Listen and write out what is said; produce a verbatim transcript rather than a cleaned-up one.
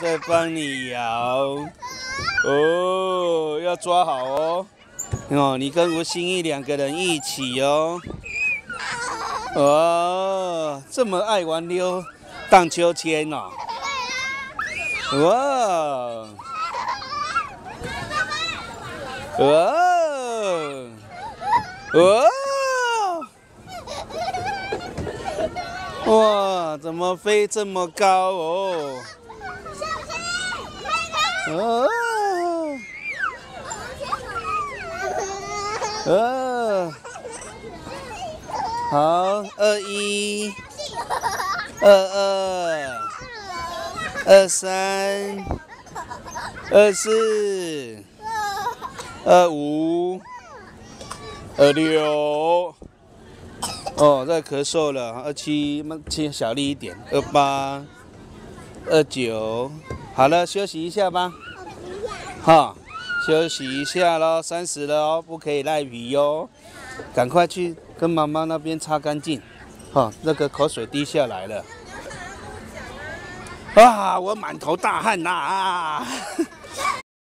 在帮你摇。哦，要抓好哦。哦，你跟吴心怡两个人一起哦。哦，这么爱玩溜荡秋千哦。哇！哦！哦！ 哇，怎么飞这么高哦？哦，哦，好，二一，二二，二三，二四，二五，二六。 哦，在咳嗽了。二七，轻小力一点。二八，二九，好了，休息一下吧。好，休息一下喽。三十了哦，不可以赖皮哦，赶快去跟妈妈那边擦干净。好、哦，那个口水滴下来了。啊，我满头大汗呐、啊！